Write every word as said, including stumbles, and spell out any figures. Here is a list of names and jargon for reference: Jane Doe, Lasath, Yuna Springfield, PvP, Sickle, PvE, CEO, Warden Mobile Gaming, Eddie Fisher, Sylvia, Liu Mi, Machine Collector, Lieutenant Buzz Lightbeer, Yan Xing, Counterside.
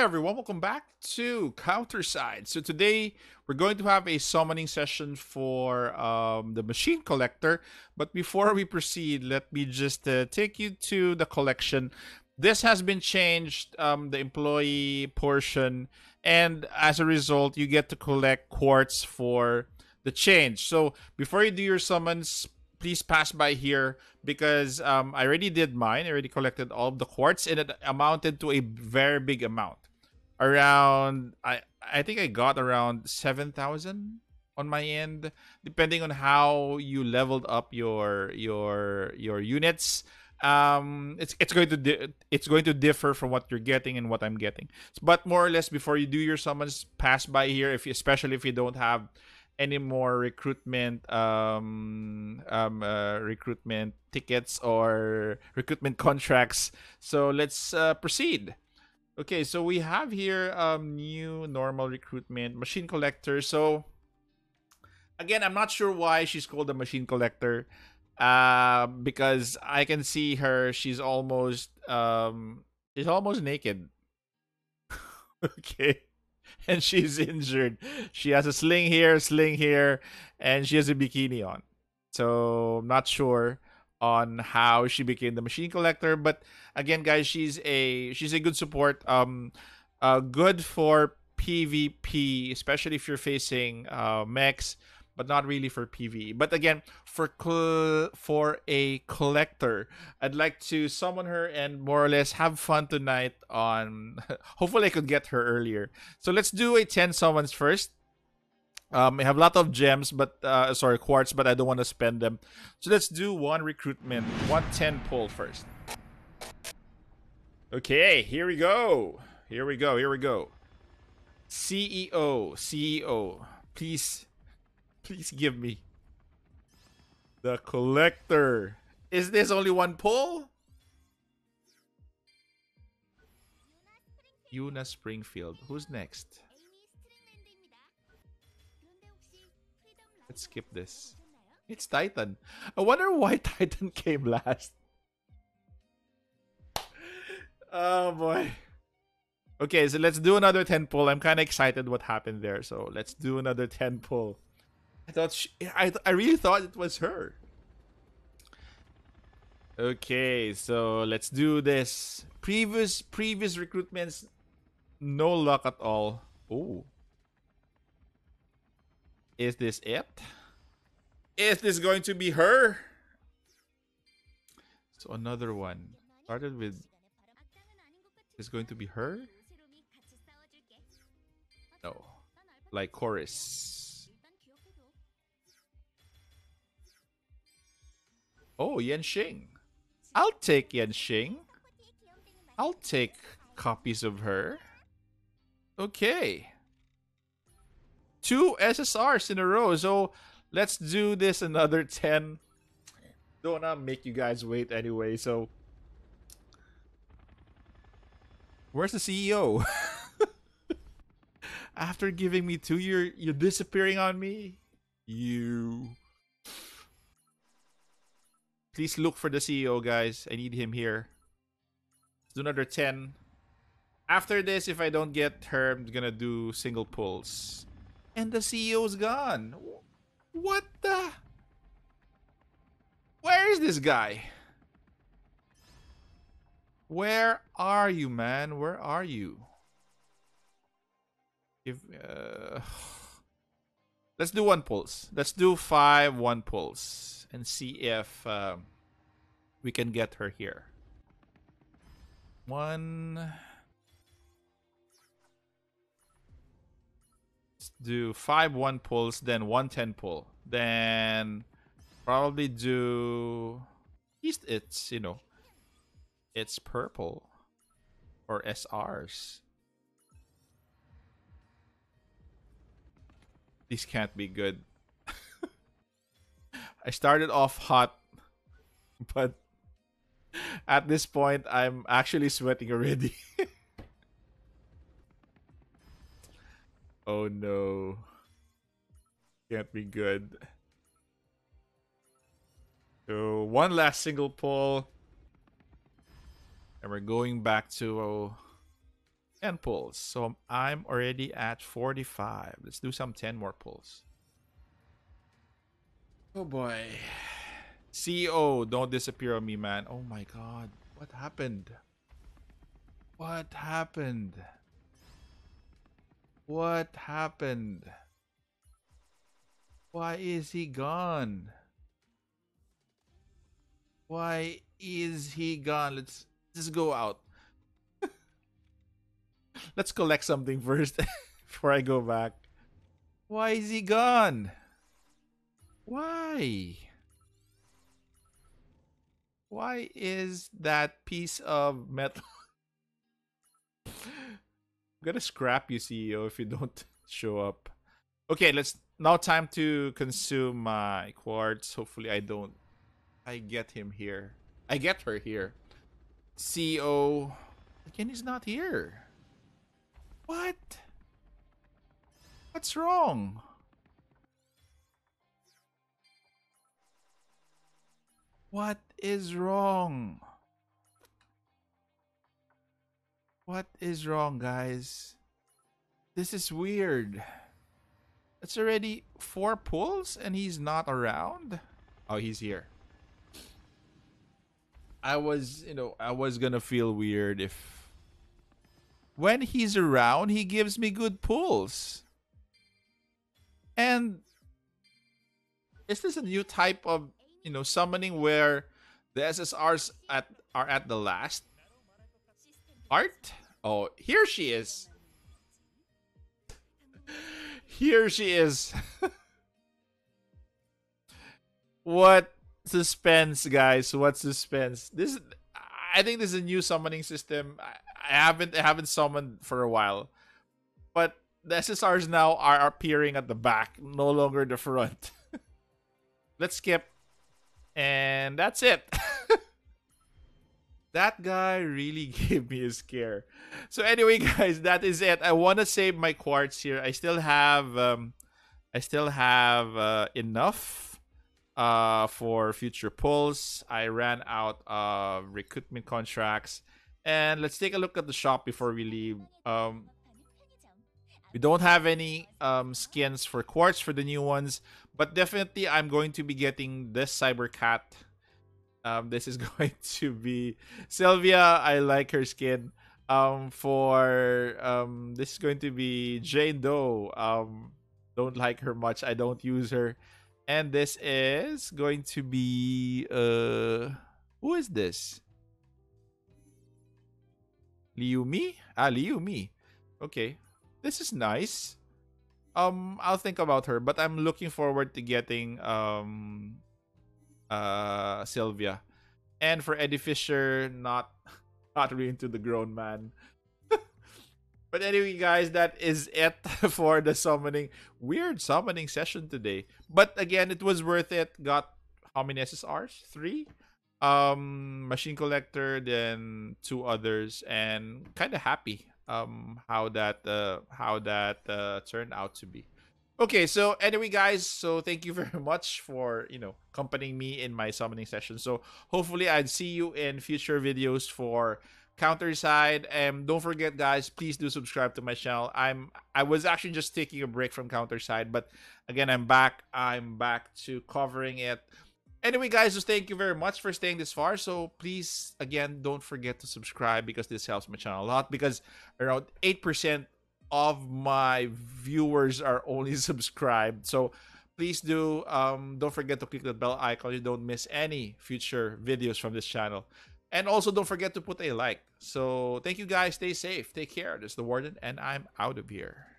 Hey everyone, welcome back to Counterside. So today we're going to have a summoning session for um, the machine collector. But before we proceed, let me just uh, take you to the collection. This has been changed, um, the employee portion. And as a result, you get to collect quartz for the change. So before you do your summons, please pass by here because um, I already did mine. I already collected all of the quartz and it amounted to a very big amount. Around, I, I think I got around seven thousand on my end, depending on how you leveled up your your your units. Um, it's it's going to di it's going to differ from what you're getting and what I'm getting. But more or less, before you do your summons, pass by here, if you, especially if you don't have any more recruitment um, um, uh, recruitment tickets or recruitment contracts. So let's uh, proceed. Okay, so we have here um, new normal recruitment machine collector. So again, I'm not sure why she's called a machine collector uh, because I can see her. She's almost um, she's almost naked. Okay. And she's injured. She has a sling here, sling here, and she has a bikini on. So I'm not sure on how she became the machine collector, but again, guys, she's a she's a good support. Um, uh, good for PvP, especially if you're facing uh, mechs, but not really for PvE. But again, for for a collector, I'd like to summon her and more or less have fun tonight on... Hopefully I could get her earlier. So let's do a ten summons first. Um, I have a lot of gems, but uh, sorry, quartz, but I don't want to spend them. So let's do one recruitment, one ten pull first. Okay, here we go. Here we go, here we go. C E O, C E O, please... Please give me the collector. Is this only one pull? Yuna Springfield. Who's next? Let's skip this. It's Titan. I wonder why Titan came last. Oh boy. Okay, so let's do another ten pull. I'm kind of excited what happened there. So let's do another ten pull. I thought she, I, I really thought it was her. Okay, so let's do this. Previous previous recruitments, no luck at all. Oh, is this it? Is this going to be her? So another one started with. Is going to be her? No, like chorus. Oh, Yan Xing. I'll take Yan Xing. I'll take copies of her. Okay. Two S S Rs in a row. So let's do this another ten. Don't want to make you guys wait anyway. So where's the C E O? After giving me two, you're, you're disappearing on me? You... Please look for the C E O, guys. I need him here. Let's do another ten. After this, if I don't get her, I'm gonna do single pulls. And the C E O's gone. What the? Where is this guy? Where are you, man? Where are you? If uh... Let's do one pulls. Let's do five one pulls. And see if uh, we can get her here. One. Let's do five one pulls, then one ten pull, then probably do. At least it's you know, it's purple or S Rs. These can't be good. I started off hot, but at this point, I'm actually sweating already. Oh no. Can't be good. So, one last single pull. And we're going back to oh, ten pulls. So I'm already at forty-five. Let's do some ten more pulls. Oh boy. C E O, don't disappear on me, man. Oh my god. What happened? What happened? What happened? Why is he gone? Why is he gone? Let's just go out. Let's collect something first before I go back. Why is he gone? Why? Why is that piece of metal? I'm gonna scrap you, C E O, if you don't show up. Okay, let's now time to consume my quartz. Hopefully I don't. I get him here. I get her here. C E O. Again, he's not here. What? What's wrong? What is wrong? What is wrong, guys? This is weird. It's already four pulls and he's not around. Oh, he's here. I was, you know, I was gonna feel weird if... When he's around, he gives me good pulls. And... Is this a new type of, you know, summoning where the S S Rs at, are at the last? Art? Oh, here she is! Here she is! What? Suspense, guys. What suspense? This, I think, this is a new summoning system. I, I haven't, I haven't summoned for a while, but the S S Rs now are appearing at the back, no longer the front. Let's skip, and that's it. That guy really gave me a scare. So anyway, guys, that is it. I want to save my quartz here. I still have, um, I still have uh, enough. Uh, for future pulls. I ran out of recruitment contracts, and let's take a look at the shop before we leave. Um, we don't have any um, skins for quartz for the new ones, but definitely I'm going to be getting this cyber cat. Um, this is going to be Sylvia. I like her skin. Um, for um, this is going to be Jane Doe. Um, don't like her much. I don't use her. And this is going to be, uh, who is this? Liu Mi? Ah, Liu Mi. Okay. This is nice. Um, I'll think about her, but I'm looking forward to getting, um, uh, Sylvia. And for Eddie Fisher, not, not really into the grown man. But anyway, guys, that is it for the summoning. Weird summoning session today. But again, it was worth it. Got how many S S Rs? Three? Um, Machine Collector, then two others. And kind of happy um, how that, uh, how that uh, turned out to be. Okay, so anyway, guys, so thank you very much for, you know, accompanying me in my summoning session. So hopefully I'd see you in future videos for... Counterside, and don't forget, guys, please do subscribe to my channel. I'm I was actually just taking a break from Counterside, but again, I'm back. I'm back to covering it. Anyway, guys, just thank you very much for staying this far. So please, again, don't forget to subscribe because this helps my channel a lot. Because around eight percent of my viewers are only subscribed. So please do um, don't forget to click the bell icon. You don't miss any future videos from this channel. And also, don't forget to put a like. So, thank you guys. Stay safe. Take care. This is the Warden, and I'm out of here.